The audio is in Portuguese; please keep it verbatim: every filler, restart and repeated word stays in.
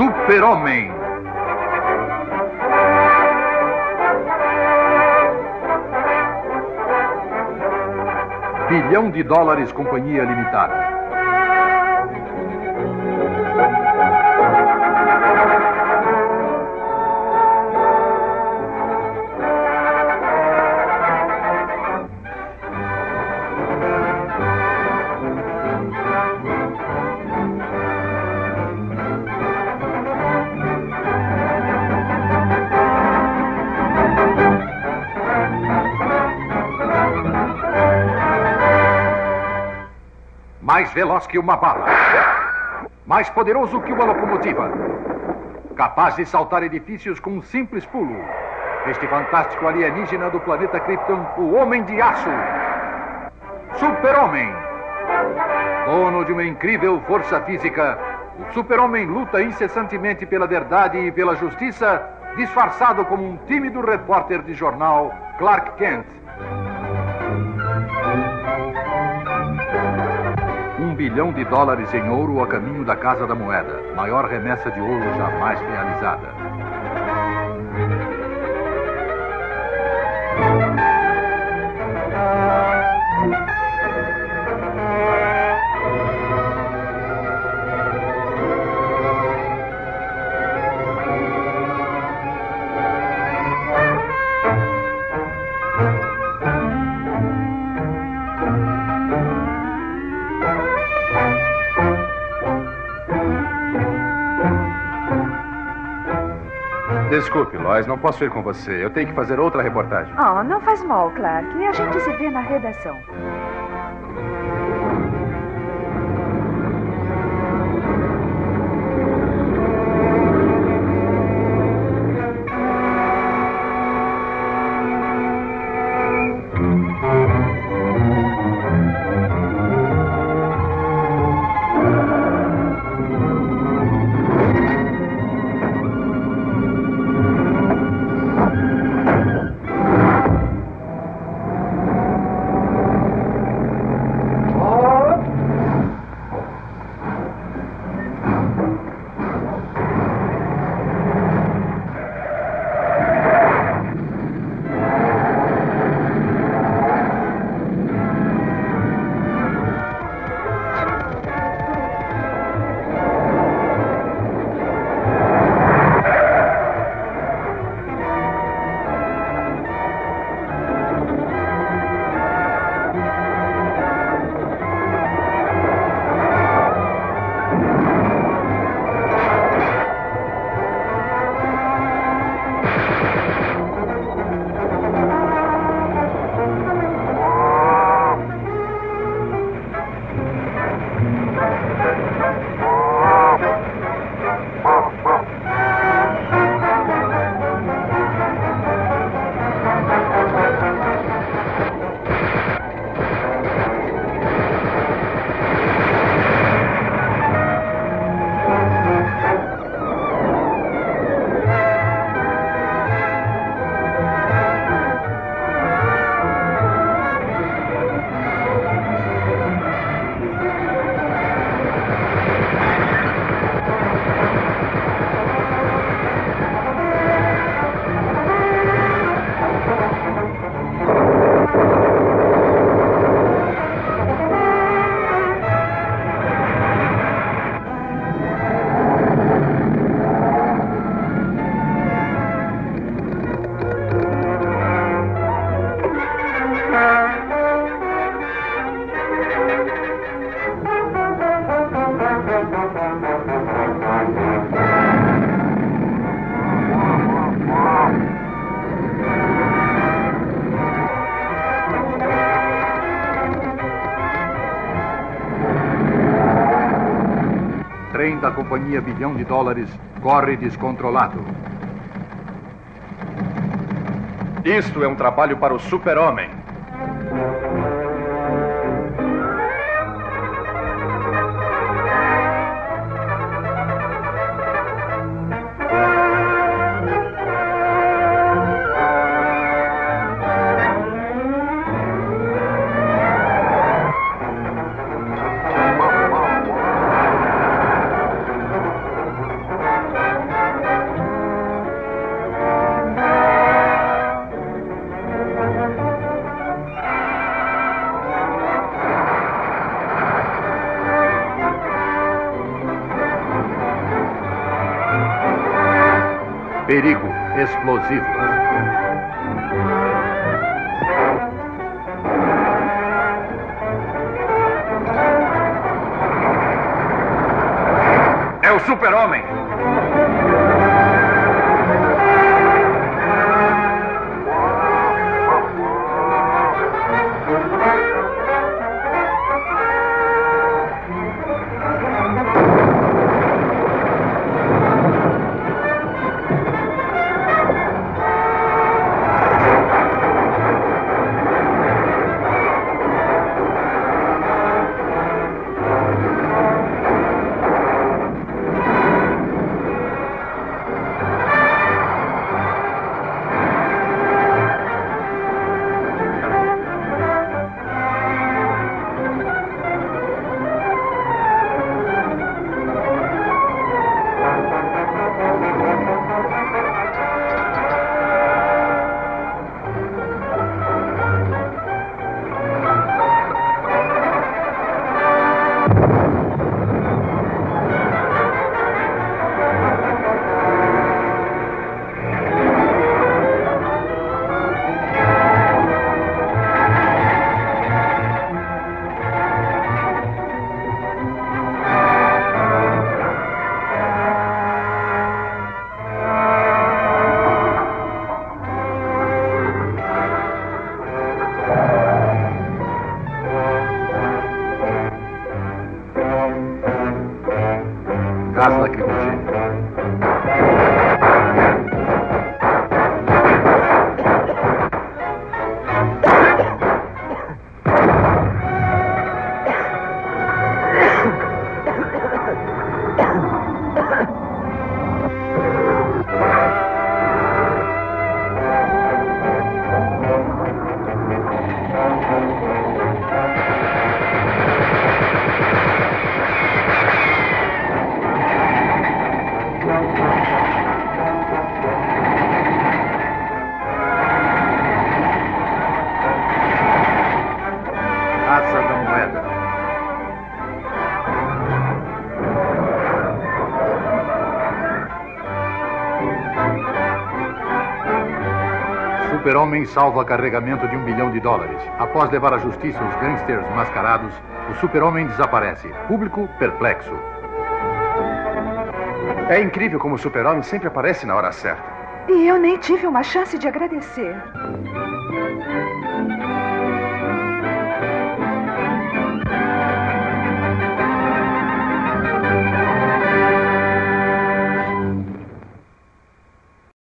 Superhombre. Bilhão de dólares, Companhia Limitada. Mais veloz que uma bala, mais poderoso que uma locomotiva, capaz de saltar edifícios com um simples pulo. Este fantástico alienígena do planeta Krypton, o Homem de Aço, Super-Homem. Dono de uma incrível força física, o Super-Homem luta incessantemente pela verdade e pela justiça, disfarçado como um tímido repórter de jornal, Clark Kent. Um bilhão de dólares em ouro a caminho da Casa da Moeda. Maior remessa de ouro jamais realizada. Desculpe, Lois, não posso ir com você. Eu tenho que fazer outra reportagem. Oh, não faz mal, Clark. E a gente se vê na redação. Da companhia bilhão de dólares corre descontrolado. Isto é um trabalho para o Super-Homem. Perigo explosivo. É o Super-Homem. Superman salva carregamento de um bilhão de dólares. Após levar à justiça os gangsters mascarados, o Super-Homem desaparece. Público perplexo. É incrível como o Super-Homem sempre aparece na hora certa. E eu nem tive uma chance de agradecer.